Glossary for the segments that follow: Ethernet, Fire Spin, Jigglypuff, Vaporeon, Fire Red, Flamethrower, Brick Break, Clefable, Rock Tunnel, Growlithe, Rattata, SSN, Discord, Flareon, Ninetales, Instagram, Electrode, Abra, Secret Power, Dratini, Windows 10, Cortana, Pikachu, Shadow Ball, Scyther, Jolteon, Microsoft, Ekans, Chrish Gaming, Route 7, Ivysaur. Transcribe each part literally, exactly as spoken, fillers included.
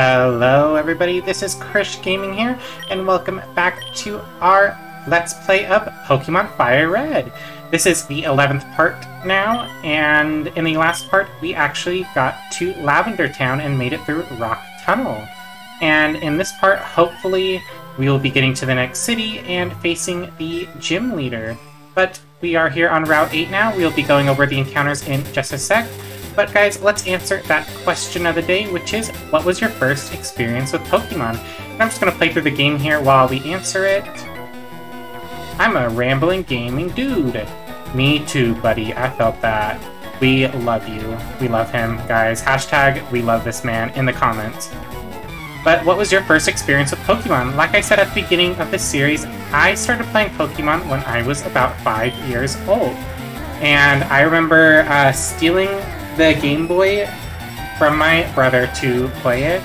Hello everybody, this is Chrish Gaming here, and welcome back to our Let's Play of Pokemon Fire Red. This is the eleventh part now, and in the last part we actually got to Lavender Town and made it through Rock Tunnel. And in this part, hopefully, we will be getting to the next city and facing the gym leader. But we are here on Route eight now. We'll be going over the encounters in just a sec. But guys, let's answer that question of the day, which is, what was your first experience with Pokemon? And I'm just going to play through the game here while we answer it. I'm a rambling gaming dude. Me too, buddy. I felt that. We love you. We love him, guys. Hashtag we love this man in the comments. But what was your first experience with Pokemon? Like I said at the beginning of this series, I started playing Pokemon when I was about five years old. And I remember uh, stealing the Game Boy from my brother to play it,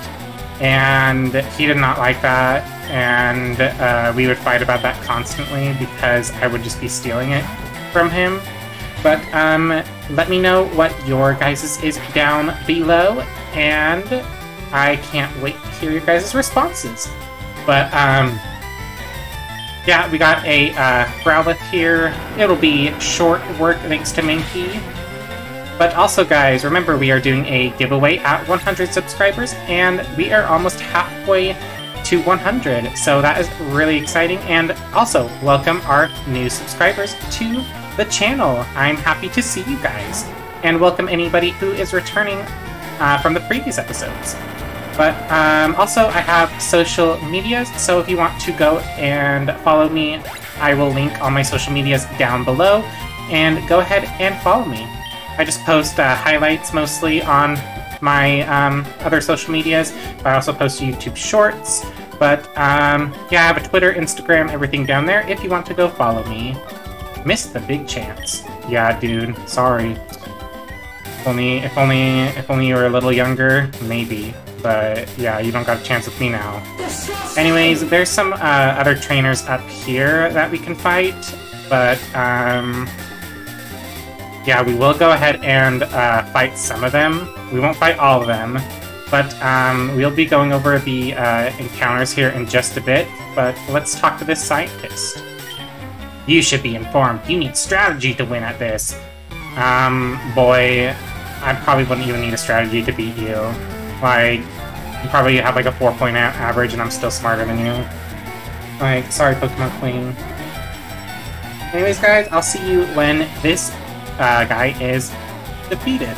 and he did not like that, and uh, we would fight about that constantly because I would just be stealing it from him. But um, let me know what your guys's is down below, and I can't wait to hear your guys's responses. But um, yeah, we got a uh, Growlithe here. It'll be short work thanks to Minky. But also, guys, remember we are doing a giveaway at one hundred subscribers, and we are almost halfway to one hundred, so that is really exciting. And also, welcome our new subscribers to the channel. I'm happy to see you guys, and welcome anybody who is returning uh, from the previous episodes. But um, also, I have social medias, so if you want to go and follow me, I will link all my social medias down below, and go ahead and follow me. I just post uh, highlights mostly on my um, other social medias. I also post YouTube shorts, but um, yeah, I have a Twitter, Instagram, everything down there if you want to go follow me. Missed the big chance. Yeah, dude, sorry. If only, if only, if only you were a little younger, maybe. But yeah, you don't got a chance with me now. Anyways, there's some uh, other trainers up here that we can fight, but um... yeah, we will go ahead and uh, fight some of them. We won't fight all of them, but um, we'll be going over the uh, encounters here in just a bit. But let's talk to this scientist. You should be informed. You need strategy to win at this. Um, boy, I probably wouldn't even need a strategy to beat you. Like, you probably have like a four point average and I'm still smarter than you. Like, sorry, Pokemon Queen. Anyways, guys, I'll see you when this Uh, guy is defeated.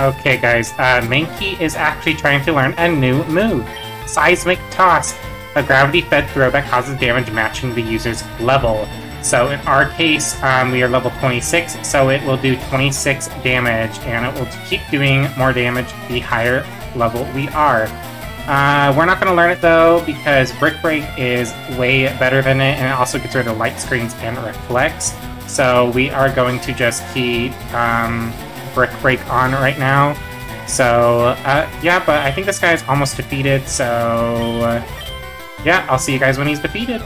Okay guys, uh, Mankey is actually trying to learn a new move, Seismic Toss. A gravity-fed throwback causes damage matching the user's level. So in our case, um, we are level twenty-six, so it will do twenty-six damage, and it will keep doing more damage the higher level we are. Uh, we're not going to learn it though, because Brick Break is way better than it, and it also gets rid of light screens and reflects. So we are going to just keep Um, Brick Break on right now. So uh, yeah, but I think this guy is almost defeated, so uh, yeah, I'll see you guys when he's defeated.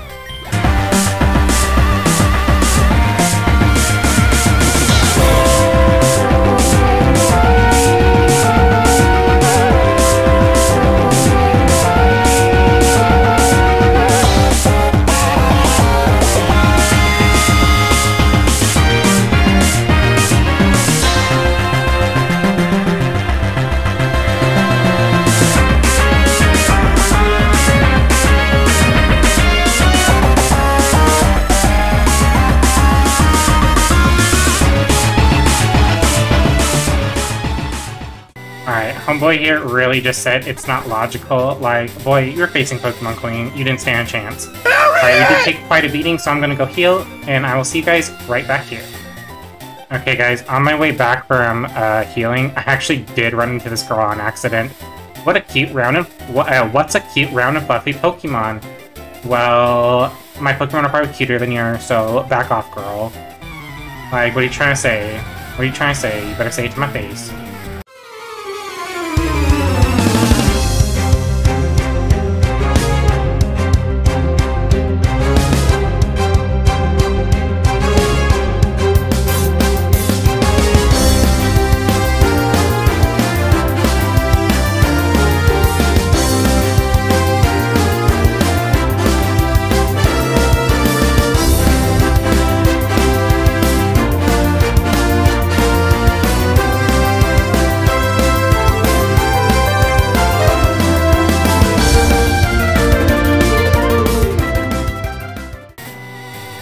Alright, homeboy here really just said it's not logical. Like, boy, you're facing Pokemon Queen. You didn't stand a chance. Alright, we did take quite a beating, so I'm gonna go heal, and I will see you guys right back here. Okay, guys, on my way back from uh, healing, I actually did run into this girl on accident. What a cute round of... What, uh, what's a cute round of fluffy Pokemon? Well, my Pokemon are probably cuter than yours, so back off, girl. Like, what are you trying to say? What are you trying to say? You better say it to my face.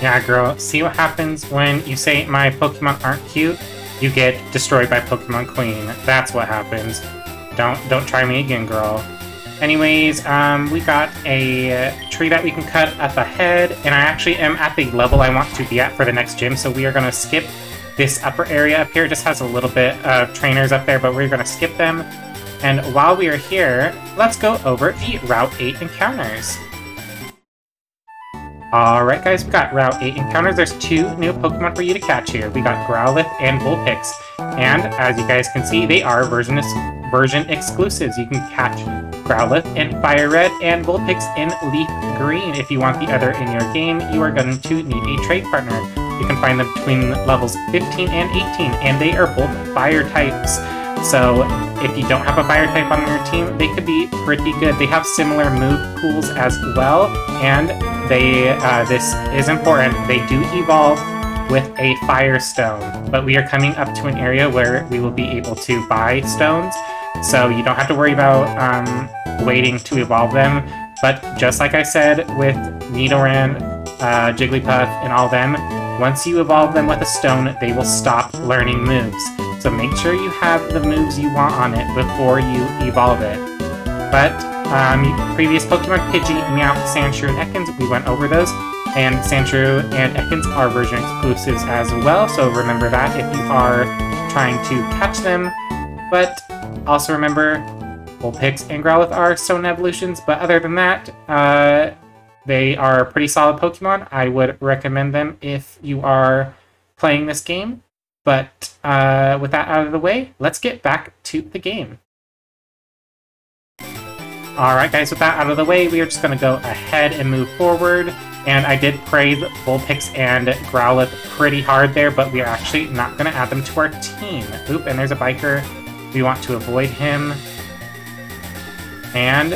Yeah, girl, see what happens when you say my Pokemon aren't cute? You get destroyed by Pokemon Queen. That's what happens. Don't don't try me again, girl. Anyways, um, we got a tree that we can cut up ahead, and I actually am at the level I want to be at for the next gym, so we are going to skip this upper area up here. It just has a little bit of trainers up there, but we're going to skip them. And while we are here, let's go over the Route eight encounters. Alright guys, we got Route eight encounters. There's two new Pokemon for you to catch here. We got Growlithe and Vulpix. And, as you guys can see, they are version, ex version exclusives. You can catch Growlithe in Fire Red and Vulpix in Leaf Green. If you want the other in your game, you are going to need a trade partner. You can find them between levels fifteen and eighteen, and they are both Fire types. So, if you don't have a Fire type on your team, they could be pretty good. They have similar move pools as well, and they, uh, this is important, they do evolve with a Fire Stone, but we are coming up to an area where we will be able to buy stones, so you don't have to worry about um, waiting to evolve them. But just like I said with Nidoran, uh, Jigglypuff, and all them, once you evolve them with a stone, they will stop learning moves. So make sure you have the moves you want on it before you evolve it. But Um, previous Pokemon, Pidgey, Meowth, Sandshrew, and Ekans, we went over those, and Sandshrew and Ekans are version exclusives as well, so remember that if you are trying to catch them. But also remember, Vulpix and Growlithe are Stone Evolutions, but other than that, uh, they are pretty solid Pokemon. I would recommend them if you are playing this game, but uh, with that out of the way, let's get back to the game. Alright guys, with that out of the way, we are just going to go ahead and move forward, and I did praise Vulpix and Growlithe pretty hard there, but we are actually not going to add them to our team. Oop, and there's a biker. We want to avoid him. And,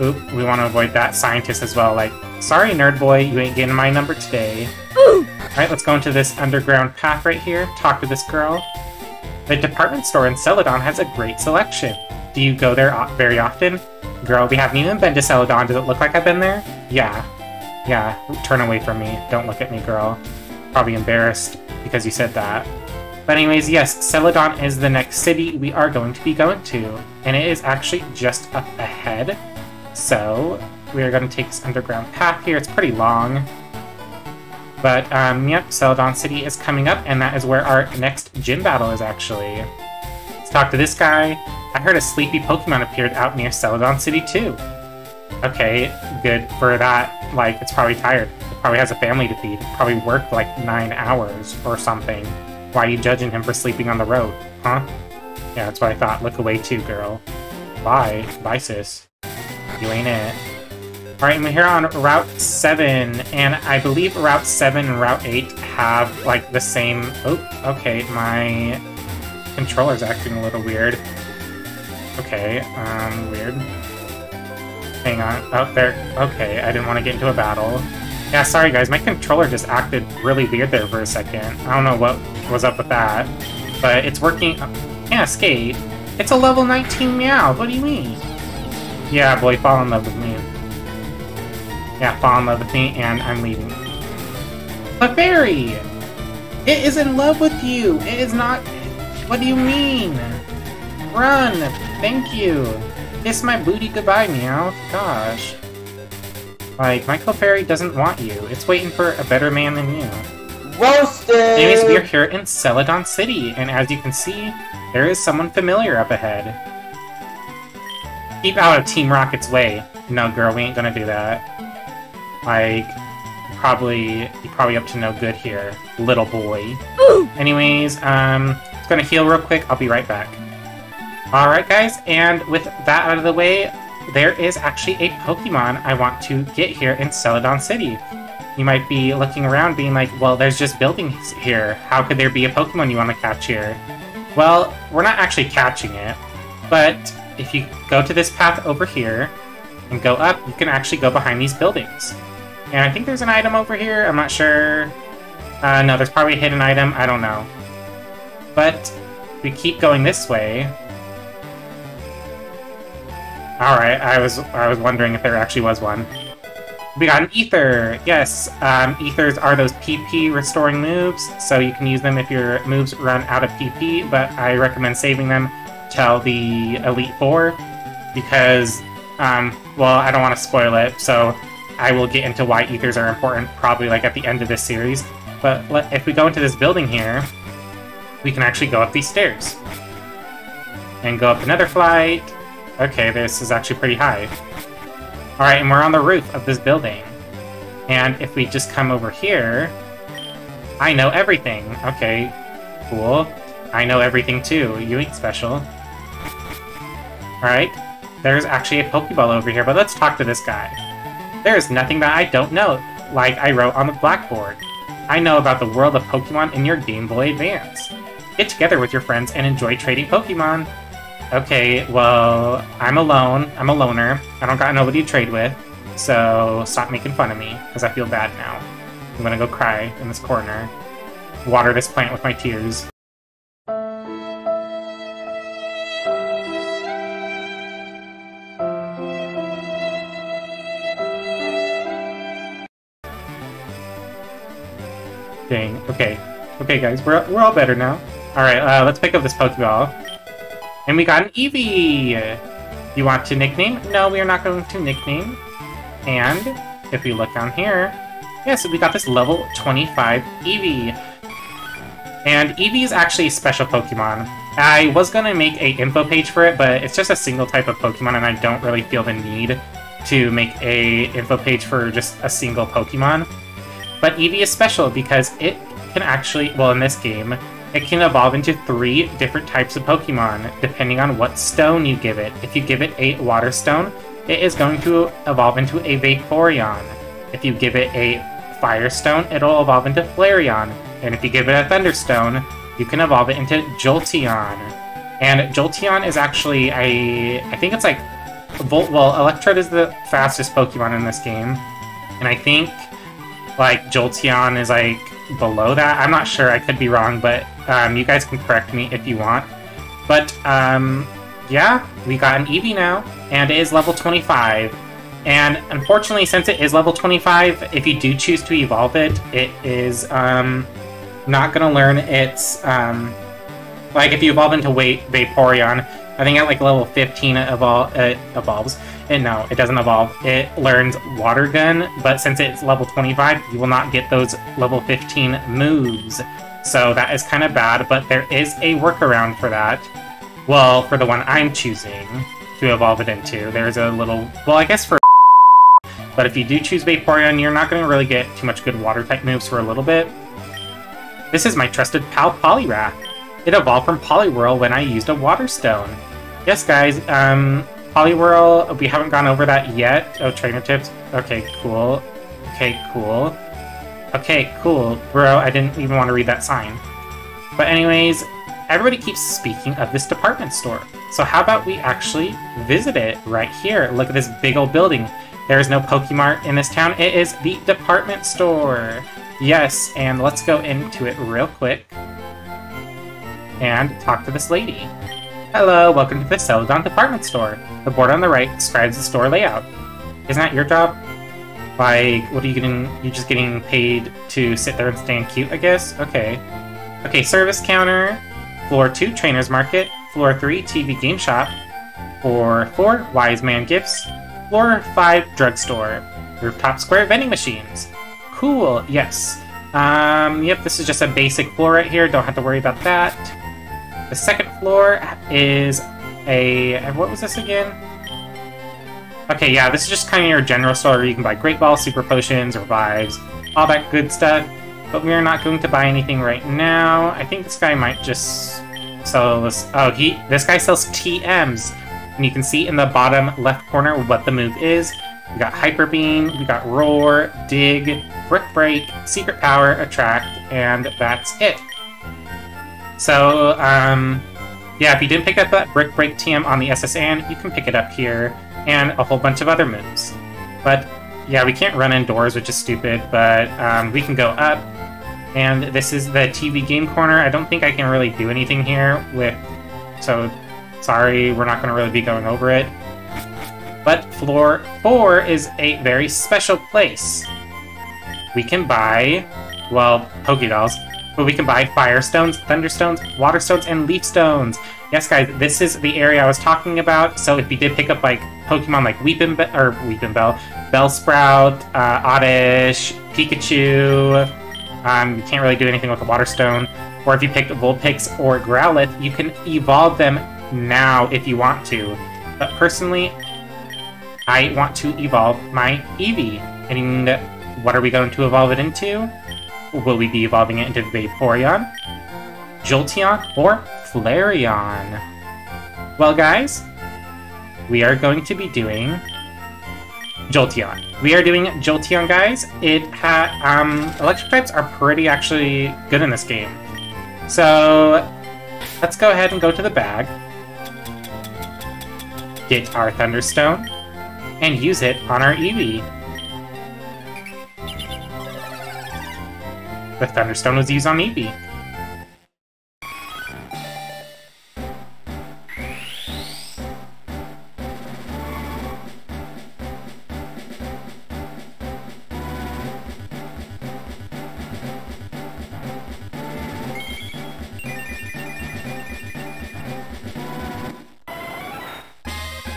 oop, we want to avoid that scientist as well, like, sorry nerd boy, you ain't getting my number today. Alright, let's go into this underground path right here, talk to this girl. The department store in Celadon has a great selection. Do you go there very often? Girl, we haven't even been to Celadon. Does it look like I've been there? Yeah. Yeah. Turn away from me. Don't look at me, girl. Probably embarrassed because you said that. But anyways, yes, Celadon is the next city we are going to be going to. And it is actually just up ahead. So, we are going to take this underground path here. It's pretty long. But, um, yep, Celadon City is coming up, and that is where our next gym battle is, actually. Let's talk to this guy. I heard a sleepy Pokemon appeared out near Celadon City, too. Okay, good for that. Like, it's probably tired. It probably has a family to feed. It probably worked, like, nine hours or something. Why are you judging him for sleeping on the road, huh? Yeah, that's what I thought. Look away, too, girl. Bye. Bye, sis. You ain't it. Alright, we're here on Route seven, and I believe Route seven and Route eight have, like, the same... Oh, okay, my controller's acting a little weird. Okay, um, weird. Hang on. Oh, there. Okay, I didn't want to get into a battle. Yeah, sorry guys, my controller just acted really weird there for a second. I don't know what was up with that. But it's working. Yeah, Skate. It's a level nineteen Meowth. What do you mean? Yeah, boy, fall in love with me. Yeah, fall in love with me, and I'm leaving. Clefairy! It is in love with you! It is not... What do you mean? Run! Thank you! Kiss my booty goodbye, Meow. Gosh. Like, my Clefairy doesn't want you. It's waiting for a better man than you. Roasted! Anyways, we are here in Celadon City, and as you can see, there is someone familiar up ahead. Keep out of Team Rocket's way. No, girl, we ain't gonna do that. Like, probably, you're probably up to no good here, little boy. Ooh. Anyways, um, it's gonna heal real quick. I'll be right back. Alright, guys, and with that out of the way, there is actually a Pokemon I want to get here in Celadon City. You might be looking around being like, well, there's just buildings here. How could there be a Pokemon you want to catch here? Well, we're not actually catching it, but if you go to this path over here and go up, you can actually go behind these buildings. And I think there's an item over here, I'm not sure. Uh, no, there's probably a hidden item, I don't know. But we keep going this way. Alright, I was I was wondering if there actually was one. We got an Aether! Yes, um, Aethers are those P P restoring moves, so you can use them if your moves run out of P P, but I recommend saving them till the Elite Four, because, um, well, I don't want to spoil it, so I will get into why Aethers are important probably like at the end of this series. But let, if we go into this building here, we can actually go up these stairs. And go up another flight. Okay, this is actually pretty high. Alright, and we're on the roof of this building. And if we just come over here... I know everything! Okay, cool. I know everything too. You ain't special. Alright, there's actually a Pokeball over here, but let's talk to this guy. There is nothing that I don't know, like I wrote on the blackboard. I know about the world of Pokemon in your Game Boy Advance. Get together with your friends and enjoy trading Pokemon. Okay, well, I'm alone. I'm a loner. I don't got nobody to trade with, so stop making fun of me, because I feel bad now. I'm gonna go cry in this corner. Water this plant with my tears. Dang, okay. Okay, guys, we're, we're all better now. Alright, uh, let's pick up this Pokeball. And we got an Eevee! You want to nickname? No, we are not going to nickname. And if we look down here, yes, we got this level twenty-five Eevee. And Eevee is actually a special Pokemon. I was going to make an info page for it, but it's just a single type of Pokemon, and I don't really feel the need to make an info page for just a single Pokemon. But Eevee is special because it can actually, well, in this game, it can evolve into three different types of Pokemon, depending on what stone you give it. If you give it a Water Stone, it is going to evolve into a Vaporeon. If you give it a Fire Stone, it'll evolve into Flareon. And if you give it a Thunderstone, you can evolve it into Jolteon. And Jolteon is actually a... I think it's like... Volt, well, Electrode is the fastest Pokemon in this game. And I think, like, Jolteon is like... below that. I'm not sure, I could be wrong, but um, you guys can correct me if you want. But um, yeah, we got an Eevee now, and it is level twenty-five. And unfortunately, since it is level twenty-five, if you do choose to evolve it, it is um, not going to learn its... Um, like, if you evolve into Wait Vaporeon, I think at like level fifteen it, evol it evolves. And no, it doesn't evolve. It learns Water Gun, but since it's level twenty-five, you will not get those level fifteen moves. So that is kind of bad, but there is a workaround for that. Well, for the one I'm choosing to evolve it into, there's a little... Well, I guess for... But if you do choose Vaporeon, you're not going to really get too much good Water-type moves for a little bit. This is my trusted pal, Poliwrath. It evolved from Poliwhirl when I used a Water Stone. Yes, guys, um... Poliwhirl, we haven't gone over that yet. Oh, trainer tips. Okay, cool. Okay, cool. Okay, cool. Bro, I didn't even want to read that sign. But anyways, everybody keeps speaking of this department store. So how about we actually visit it right here? Look at this big old building. There is no Pokemart in this town. It is the department store. Yes, and let's go into it real quick and talk to this lady. Hello, welcome to the Celadon Department Store. The board on the right describes the store layout. Isn't that your job? Like, what are you getting? You're just getting paid to sit there and stand cute, I guess? Okay. Okay, service counter. Floor two, trainer's market. Floor three, T V Game Shop. Floor four, Wise Man Gifts. Floor five, Drugstore. Rooftop Square, Vending Machines. Cool, yes. Um, yep, this is just a basic floor right here. Don't have to worry about that. The second floor is a... what was this again? Okay, yeah, this is just kind of your general store where you can buy Great Balls, Super Potions, Revives, all that good stuff. But we are not going to buy anything right now. I think this guy might just sell this. Oh, he, this guy sells T Ms. And you can see in the bottom left corner what the move is. We got Hyper Beam, we got Roar, Dig, Brick Break, Secret Power, Attract, and that's it. So, um, yeah, if you didn't pick up that Brick Break T M on the S S N, you can pick it up here, and a whole bunch of other moves. But, yeah, we can't run indoors, which is stupid, but um, we can go up. And this is the T V Game Corner. I don't think I can really do anything here with... so, sorry, we're not going to really be going over it. But floor four is a very special place. We can buy, well, Pokédolls, but we can buy Fire Stones, Thunder Stones, Water Stones, and Leaf Stones. Yes, guys, this is the area I was talking about. So if you did pick up like Pokemon like Weepinbell, or Weepinbell, Bellsprout, uh, Oddish, Pikachu, um, you can't really do anything with a Water Stone. Or if you picked Vulpix or Growlithe, you can evolve them now if you want to. But personally, I want to evolve my Eevee. And what are we going to evolve it into? Will we be evolving it into Vaporeon, Jolteon, or Flareon? Well, guys, we are going to be doing Jolteon. We are doing Jolteon, guys. It ha um, electric types are pretty actually good in this game. So let's go ahead and go to the bag, get our Thunderstone, and use it on our Eevee. The Thunderstone was used on Eevee.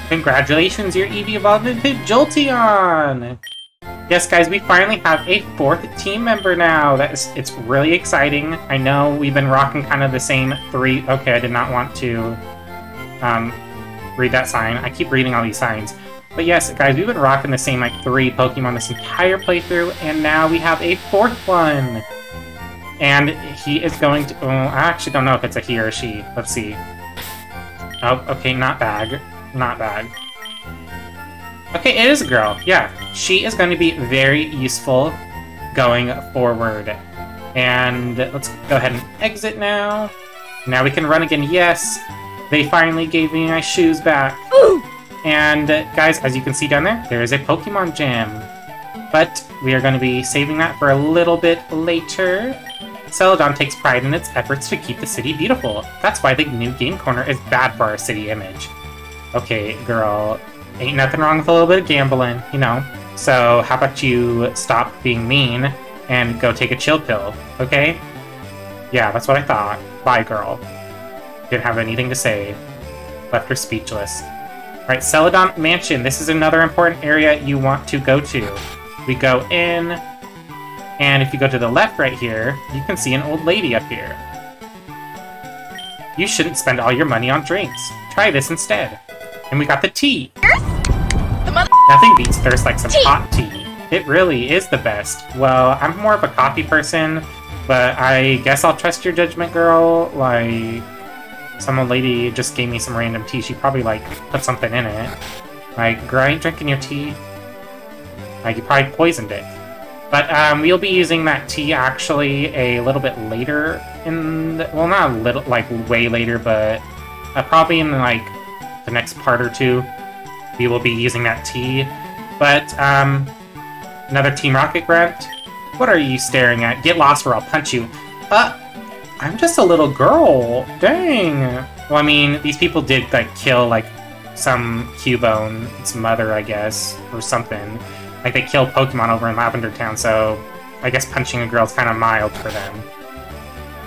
Congratulations, your Eevee evolved into Jolteon! Yes, guys, we finally have a fourth team member now. That is, it's really exciting. I know we've been rocking kind of the same three... okay, I did not want to um, read that sign. I keep reading all these signs. But yes, guys, we've been rocking the same, like, three Pokemon this entire playthrough, and now we have a fourth one! And he is going to... oh, I actually don't know if it's a he or a she. Let's see. Oh, okay, not bad. Not bad. Okay, it is a girl. Yeah, she is going to be very useful going forward. And let's go ahead and exit now. Now we can run again. Yes, they finally gave me my shoes back. Ooh. And guys, as you can see down there, there is a Pokemon Gym. But we are going to be saving that for a little bit later. Celadon takes pride in its efforts to keep the city beautiful. That's why the new Game Corner is bad for our city image. Okay, girl, ain't nothing wrong with a little bit of gambling, you know? So how about you stop being mean and go take a chill pill, okay? Yeah, that's what I thought. Bye, girl. Didn't have anything to say. Left her speechless. Alright, Celadon Mansion. This is another important area you want to go to. We go in, and if you go to the left right here, you can see an old lady up here. You shouldn't spend all your money on drinks. Try this instead. And we got the tea. The Nothing beats thirst like some tea. Hot tea. It really is the best. Well, I'm more of a coffee person, but I guess I'll trust your judgment, girl. Like, some old lady just gave me some random tea. She probably, like, put something in it. Like, girl, I ain't drinking your tea. Like, you probably poisoned it. But um, we'll be using that tea, actually, a little bit later in the... well, not a little, like, way later, but uh, probably in, like, the next part or two, we will be using that tea. But, um, another Team Rocket grunt. What are you staring at? Get lost or I'll punch you. Uh, I'm just a little girl. Dang. Well, I mean, these people did, like, kill, like, some Cubone, its mother, I guess, or something. Like, they killed Pokemon over in Lavender Town, so I guess punching a girl is kind of mild for them.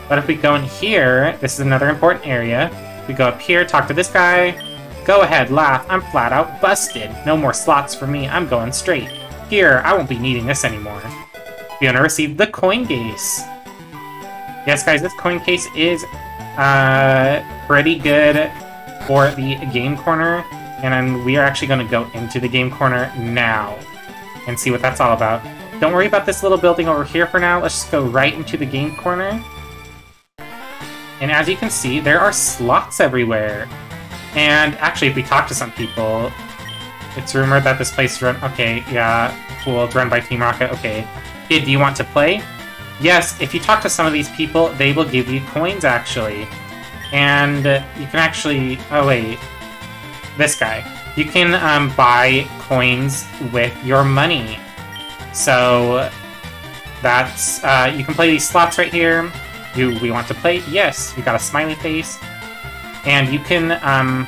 But if we go in here, this is another important area. We go up here, talk to this guy. Go ahead, laugh. I'm flat out busted. No more slots for me. I'm going straight. Here, I won't be needing this anymore. Fiona received the coin case. Yes, guys, this coin case is uh, pretty good for the game corner. And I'm, we are actually going to go into the game corner now and see what that's all about. Don't worry about this little building over here for now. Let's just go right into the game corner. And as you can see, there are slots everywhere. And actually, if we talk to some people, it's rumored that this place is run... Okay, yeah, cool, it's run by Team Rocket, okay. Kid, do you want to play? Yes, if you talk to some of these people, they will give you coins, actually. And you can actually... Oh, wait. This guy. You can um, buy coins with your money. So, that's... Uh, you can play these slots right here. Do we want to play? Yes, we got a smiley face. And you can um,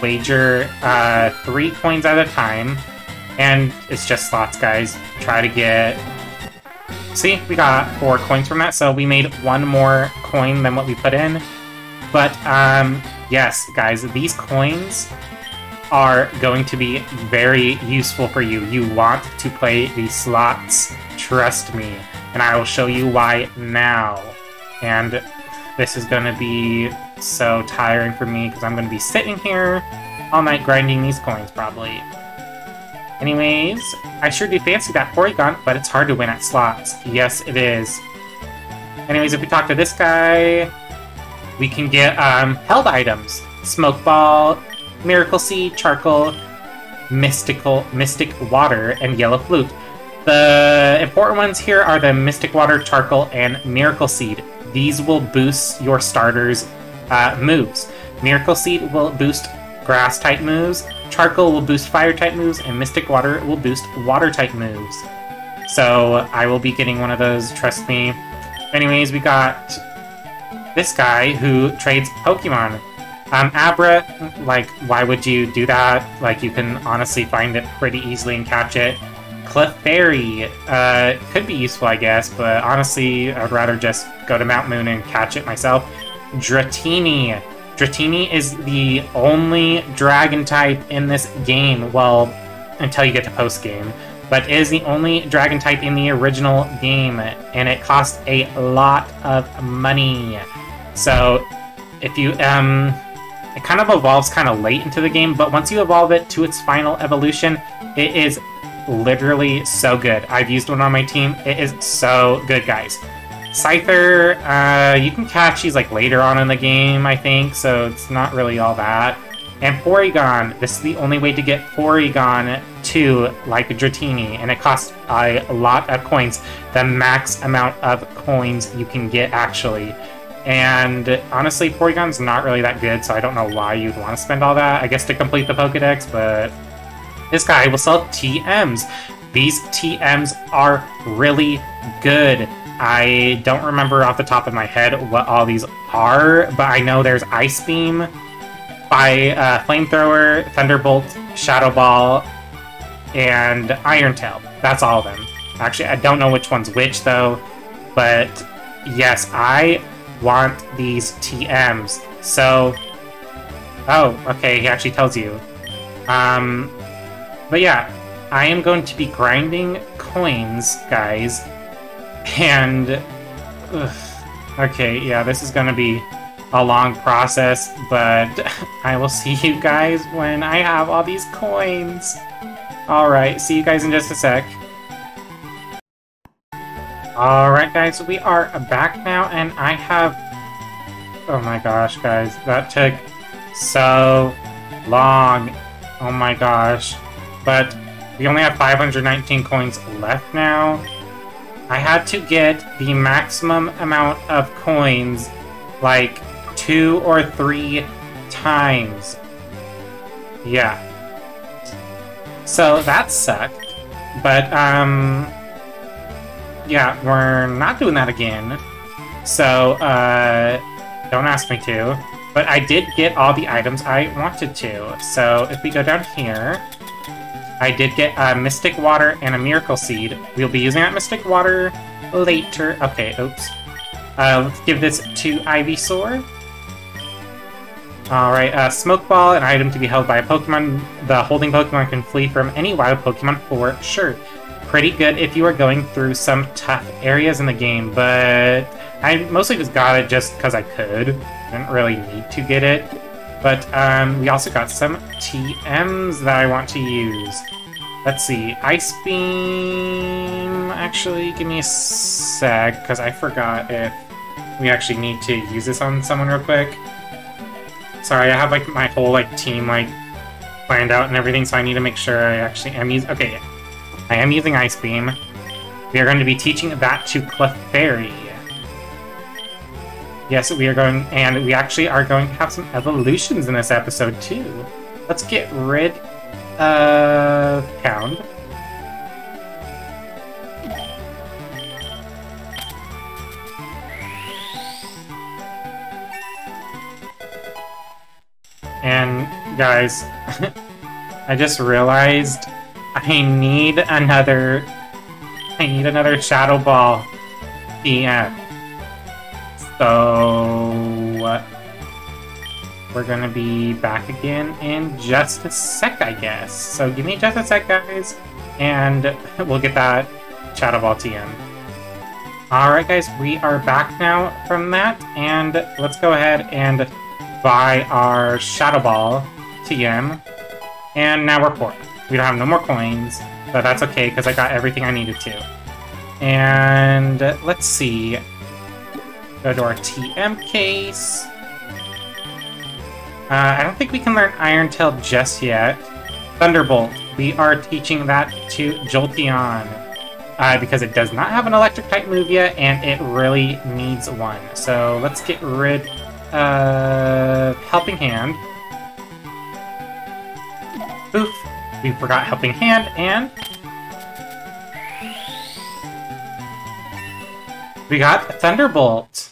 wager uh, three coins at a time. And it's just slots, guys. Try to get... See, we got four coins from that, so we made one more coin than what we put in. But, um, yes, guys, these coins are going to be very useful for you. You want to play these slots, trust me. And I will show you why now. And this is going to be so tiring for me because I'm going to be sitting here all night grinding these coins, probably. Anyways, I sure do fancy that Porygon, but it's hard to win at slots. Yes, it is. Anyways, if we talk to this guy, we can get um, held items. Smoke Ball, Miracle Seed, Charcoal, Mystical, Mystic Water, and Yellow Flute. The important ones here are the Mystic Water, Charcoal, and Miracle Seed. These will boost your starter's uh, moves. Miracle Seed will boost Grass-type moves, Charcoal will boost Fire-type moves, and Mystic Water will boost Water-type moves. So I will be getting one of those, trust me. Anyways, we got this guy who trades Pokemon. Um, Abra, like, why would you do that? Like, you can honestly find it pretty easily and catch it. Clefairy, uh, could be useful, I guess, but honestly, I'd rather just go to Mount Moon and catch it myself. Dratini. Dratini is the only dragon type in this game, well, until you get to post-game, but it is the only dragon type in the original game, and it costs a lot of money. So, if you, um, it kind of evolves kind of late into the game, but once you evolve it to its final evolution, it is literally so good. I've used one on my team. It is so good, guys. Scyther, uh, you can catch these like later on in the game, I think, so it's not really all that. And Porygon, this is the only way to get Porygon too, like Dratini, and it costs a lot of coins, the max amount of coins you can get actually. And honestly, Porygon's not really that good, so I don't know why you'd want to spend all that, I guess to complete the Pokedex, but this guy will sell T Ms. These T Ms are really good. I don't remember off the top of my head what all these are, but I know there's Ice Beam, by uh, Flamethrower, Thunderbolt, Shadow Ball, and Iron Tail. That's all of them. Actually, I don't know which one's which, though, but yes, I want these T Ms. So, oh, okay, he actually tells you. Um, but yeah, I am going to be grinding coins, guys. And, ugh, okay, yeah, this is going to be a long process, but I will see you guys when I have all these coins. Alright, see you guys in just a sec. Alright, guys, we are back now, and I have... Oh my gosh, guys, that took so long. Oh my gosh. But we only have five hundred nineteen coins left now. I had to get the maximum amount of coins, like, two or three times. Yeah. So, that sucked. But, um... yeah, we're not doing that again. So, uh... don't ask me to. But I did get all the items I wanted to. So, if we go down here... I did get a Mystic Water and a Miracle Seed. We'll be using that Mystic Water later. Okay, oops. Uh, let's give this to Ivysaur. Alright, uh, Smoke Ball, an item to be held by a Pokemon. The holding Pokemon can flee from any wild Pokemon for sure. Pretty good if you are going through some tough areas in the game, but I mostly just got it just because I could. Didn't really need to get it. But um, we also got some T Ms that I want to use. Let's see, Ice Beam... Actually, give me a sec, because I forgot if we actually need to use this on someone real quick. Sorry, I have like my whole like team like planned out and everything, so I need to make sure I actually am using... Okay, yeah. I am using Ice Beam. We are going to be teaching that to Clefairy. Yes, we are going... And we actually are going to have some evolutions in this episode, too. Let's get rid of... Pound. And, guys, I just realized I need another... I need another Shadow Ball T M. So... We're gonna be back again in just a sec, I guess. So give me just a sec, guys, and we'll get that Shadow Ball T M. Alright, guys, we are back now from that, and let's go ahead and buy our Shadow Ball T M. And now we're poor. We don't have no more coins, but that's okay, because I got everything I needed to. And let's see. Go to our T M case. Uh, I don't think we can learn Iron Tail just yet. Thunderbolt. We are teaching that to Jolteon, uh, because it does not have an Electric-type move yet, and it really needs one. So let's get rid of Helping Hand. Oof. We forgot Helping Hand, and... we got Thunderbolt!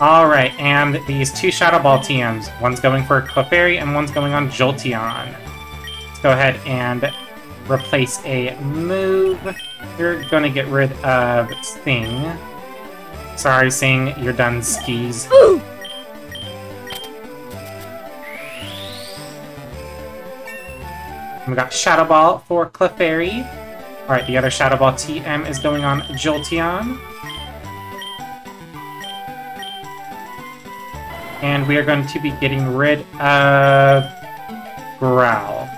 Alright, and these two Shadow Ball T Ms. One's going for Clefairy, and one's going on Jolteon. Let's go ahead and replace a move. We're gonna get rid of Sting. Sorry, Sting, you're done skis. Ooh. We got Shadow Ball for Clefairy. Alright, the other Shadow Ball T M is going on Jolteon. And we are going to be getting rid of Growl.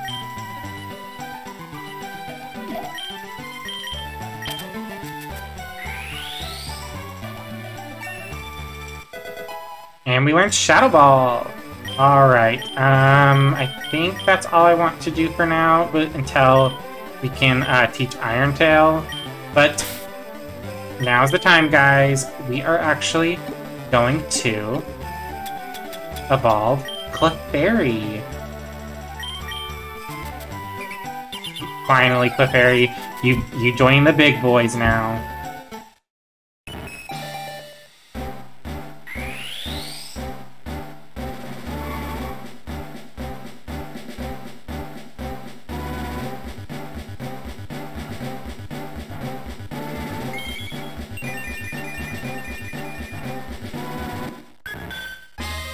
And we learned Shadow Ball! Alright, um, I think that's all I want to do for now, but until we can uh, teach Iron Tail. But now's the time, guys. We are actually going to evolve Clefairy. Finally, Clefairy, you, you join the big boys now.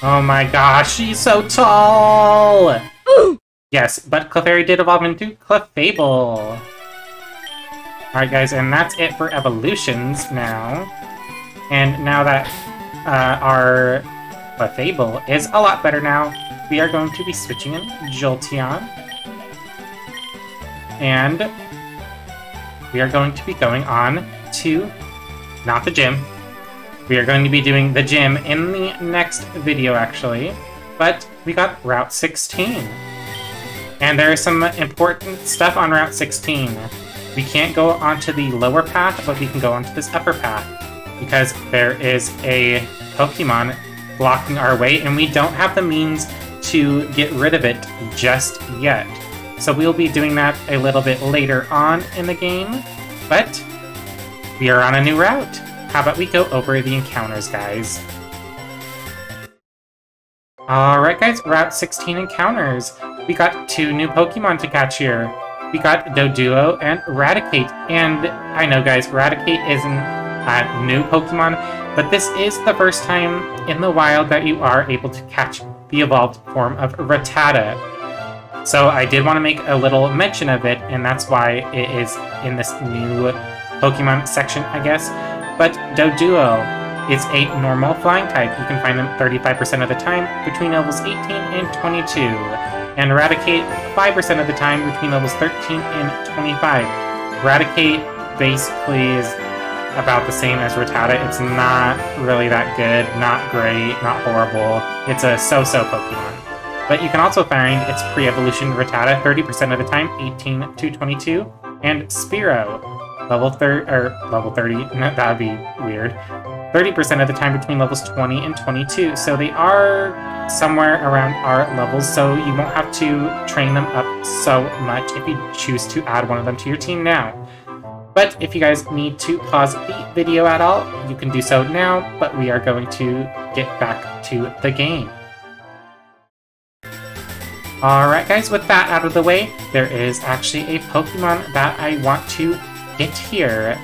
Oh my gosh, she's so tall! Ooh. Yes, but Clefairy did evolve into Clefable. Alright guys, and that's it for evolutions now. And now that uh, our Clefable is a lot better now, we are going to be switching in Jolteon. And we are going to be going on to, not the gym, we are going to be doing the gym in the next video, actually. But we got Route sixteen. And there is some important stuff on Route sixteen. We can't go onto the lower path, but we can go onto this upper path. Because there is a Pokemon blocking our way, and we don't have the means to get rid of it just yet. So we'll be doing that a little bit later on in the game. But we are on a new route. How about we go over the encounters, guys? Alright, guys, Route sixteen encounters. We got two new Pokemon to catch here. We got Doduo and Raticate. And I know, guys, Raticate is a uh, new Pokemon. But this is the first time in the wild that you are able to catch the evolved form of Rattata. So I did want to make a little mention of it, and that's why it is in this new Pokemon section, I guess. But Doduo is a normal flying type. You can find them thirty-five percent of the time between levels eighteen and twenty-two, and Raticate five percent of the time between levels thirteen and twenty-five. Raticate basically is about the same as Rattata. It's not really that good, not great, not horrible. It's a so-so Pokemon. But you can also find its pre-evolution Rattata thirty percent of the time, eighteen to twenty-two, and Spearow, level thirty, or level thirty, no, that would be weird, thirty percent of the time between levels twenty and twenty-two. So they are somewhere around our levels, so you won't have to train them up so much if you choose to add one of them to your team now. But if you guys need to pause the video at all, you can do so now, but we are going to get back to the game. Alright guys, with that out of the way, there is actually a Pokemon that I want to get here.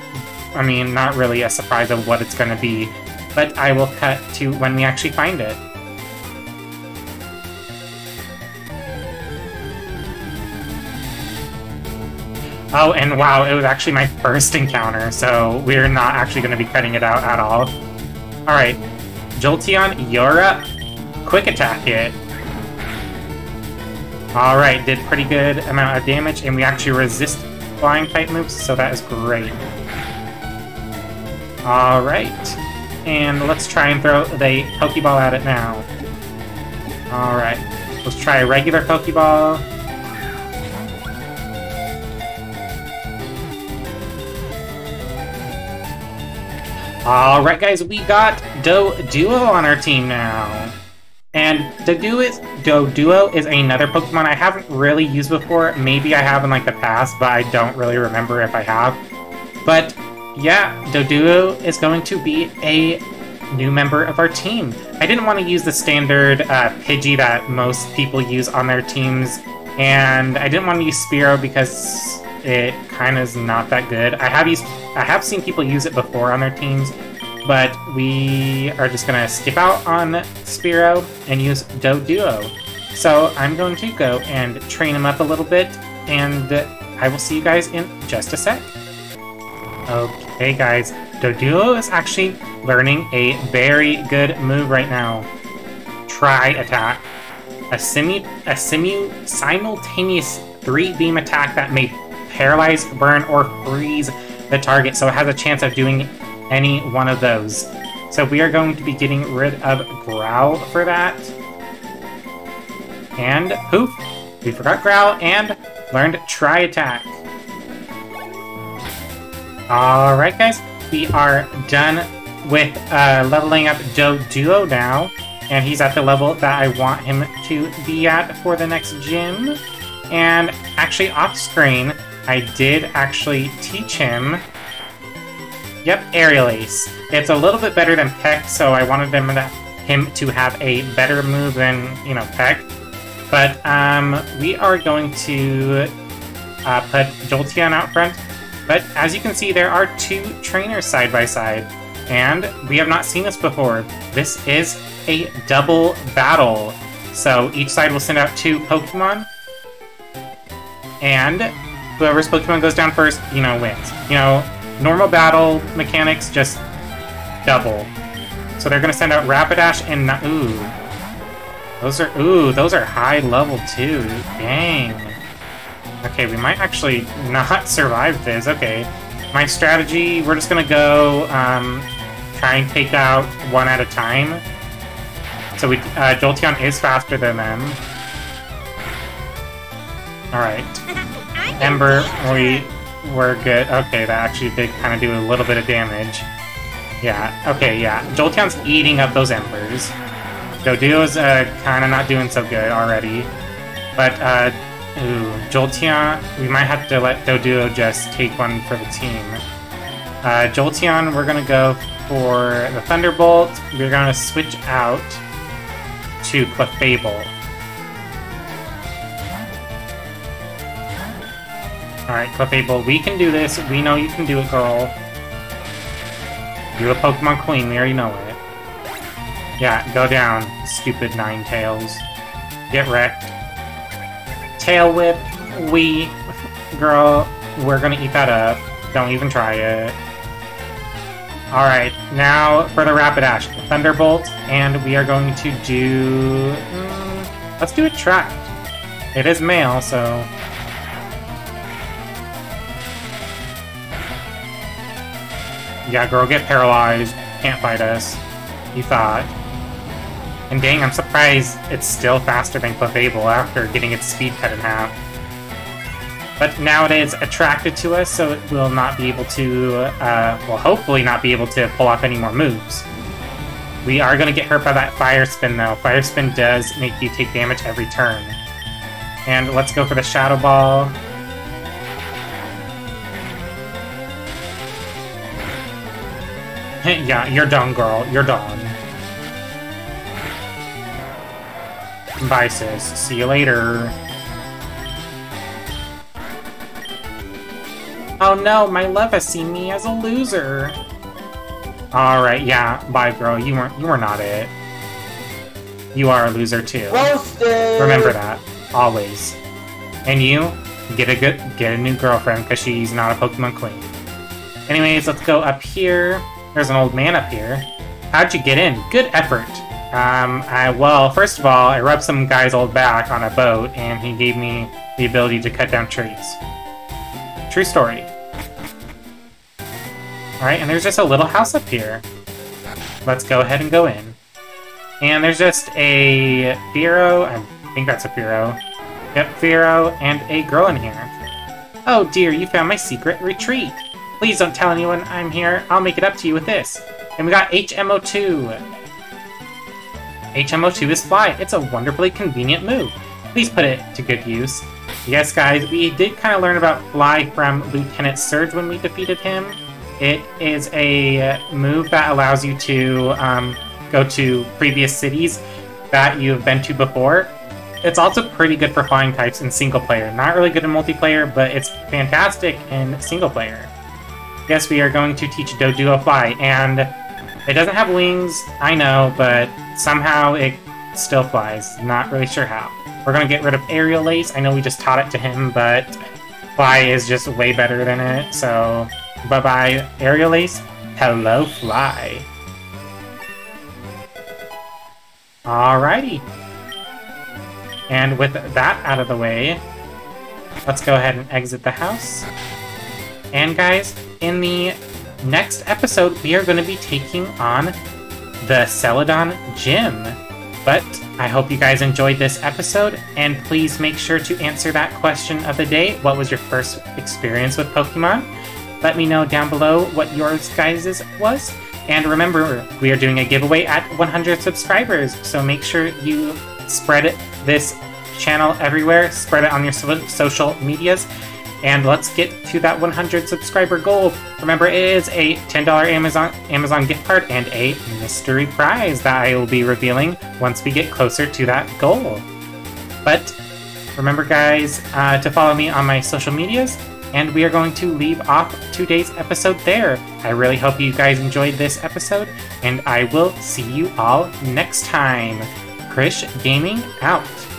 I mean, not really a surprise of what it's going to be, but I will cut to when we actually find it. Oh, and wow, it was actually my first encounter, so we're not actually going to be cutting it out at all. Alright, Jolteon, you're up. Quick attack it. Alright, did pretty good amount of damage, and we actually resist flying type moves, so that is great. Alright, and let's try and throw the Pokeball at it now. Alright, let's try a regular Pokeball. Alright guys, we got Doduo on our team now. And Doduo is, Doduo is another Pokemon I haven't really used before. Maybe I have in like the past, but I don't really remember if I have. But yeah, Doduo is going to be a new member of our team. I didn't want to use the standard uh, Pidgey that most people use on their teams, and I didn't want to use Spearow because it kind of is not that good. I have used, I have seen people use it before on their teams, but we are just going to skip out on Spearow and use Doduo. So I'm going to go and train him up a little bit, and I will see you guys in just a sec. Okay guys, Doduo is actually learning a very good move right now. Try attack. A, simu a simu simultaneous three-beam attack that may paralyze, burn, or freeze the target, so it has a chance of doing any one of those. So we are going to be getting rid of Growl for that. And poof, we forgot Growl and learned Try Attack. Alright guys, we are done with uh, leveling up Doduo now, and he's at the level that I want him to be at for the next gym. And actually off screen, I did actually teach him, yep, Aerial Ace. It's a little bit better than Peck, so I wanted him to, him to have a better move than, you know, Peck. But um, we are going to uh, put Jolteon out front. But as you can see, there are two trainers side by side, and we have not seen this before. This is a double battle. So each side will send out two Pokemon, and whoever's Pokemon goes down first, you know, wins. You know, normal battle mechanics, just double. So they're gonna send out Rapidash and Na- ooh. Those are, ooh, those are high level too, dang. Okay, we might actually not survive this. Okay, my strategy, we're just gonna go um, try and take out one at a time. So we, uh, Jolteon is faster than them. Alright. Ember, we were good. Okay, that actually did kind of do a little bit of damage. Yeah, okay, yeah. Jolteon's eating up those Embers. Doduo's uh, kind of not doing so good already. But, uh... ooh, Jolteon, we might have to let Doduo just take one for the team. Uh, Jolteon, we're going to go for the Thunderbolt. We're going to switch out to Clefable. Alright, Clefable, we can do this. We know you can do it, girl. Do a Pokemon Queen, we already know it. Yeah, go down, stupid Ninetales. Get wrecked. Tail Whip, we... Girl, we're gonna eat that up. Don't even try it. Alright, now for the Rapidash. Thunderbolt, and we are going to do... Mm, let's do a Attract. It is male, so... Yeah, girl, get paralyzed. Can't fight us. You thought. And dang, I'm surprised it's still faster than Clefable after getting its speed cut in half. But now it is attracted to us, so it will not be able to, uh, well, hopefully not be able to pull off any more moves. We are going to get hurt by that Fire Spin, though. Fire Spin does make you take damage every turn. And let's go for the Shadow Ball. Yeah, you're done, girl. You're done. Bye, sis. See you later. Oh no, my love has seen me as a loser. Alright, yeah, bye girl, you weren't you were not it. You are a loser too. Roasted. Remember that. Always. And you, get a good get a new girlfriend, because she's not a Pokemon Queen. Anyways, let's go up here. There's an old man up here. How'd you get in? Good effort. Um I well, first of all, I rubbed some guy's old back on a boat and he gave me the ability to cut down trees. True story. Alright, and there's just a little house up here. Let's go ahead and go in. And there's just a Spearow. I think that's a Spearow. Yep, Spearow and a girl in here. Oh dear, you found my secret retreat. Please don't tell anyone I'm here. I'll make it up to you with this. And we got H M O two. H M O two is fly. It's a wonderfully convenient move. Please put it to good use. Yes, guys, we did kind of learn about Fly from Lieutenant Surge when we defeated him. It is a move that allows you to um, go to previous cities that you've been to before. It's also pretty good for flying types in single player. Not really good in multiplayer, but it's fantastic in single player. Yes, we are going to teach Doduo Fly, and it doesn't have wings, I know, but somehow it still flies. Not really sure how. We're going to get rid of Aerial Ace. I know we just taught it to him, but Fly is just way better than it, so bye-bye, Aerial Ace. Hello, Fly. Alrighty. And with that out of the way, let's go ahead and exit the house. And guys, in the next episode, we are going to be taking on the Celadon Gym. But I hope you guys enjoyed this episode, and please make sure to answer that question of the day. What was your first experience with Pokemon? Let me know down below what yours guys' was. And remember, we are doing a giveaway at one hundred subscribers, so make sure you spread it, this channel everywhere, spread it on your so social medias, and let's get to that one hundred subscriber goal. Remember, it is a ten dollar Amazon Amazon gift card and a mystery prize that I will be revealing once we get closer to that goal. But remember, guys, uh, to follow me on my social medias, and we are going to leave off today's episode there. I really hope you guys enjoyed this episode, and I will see you all next time. Chrish Gaming out.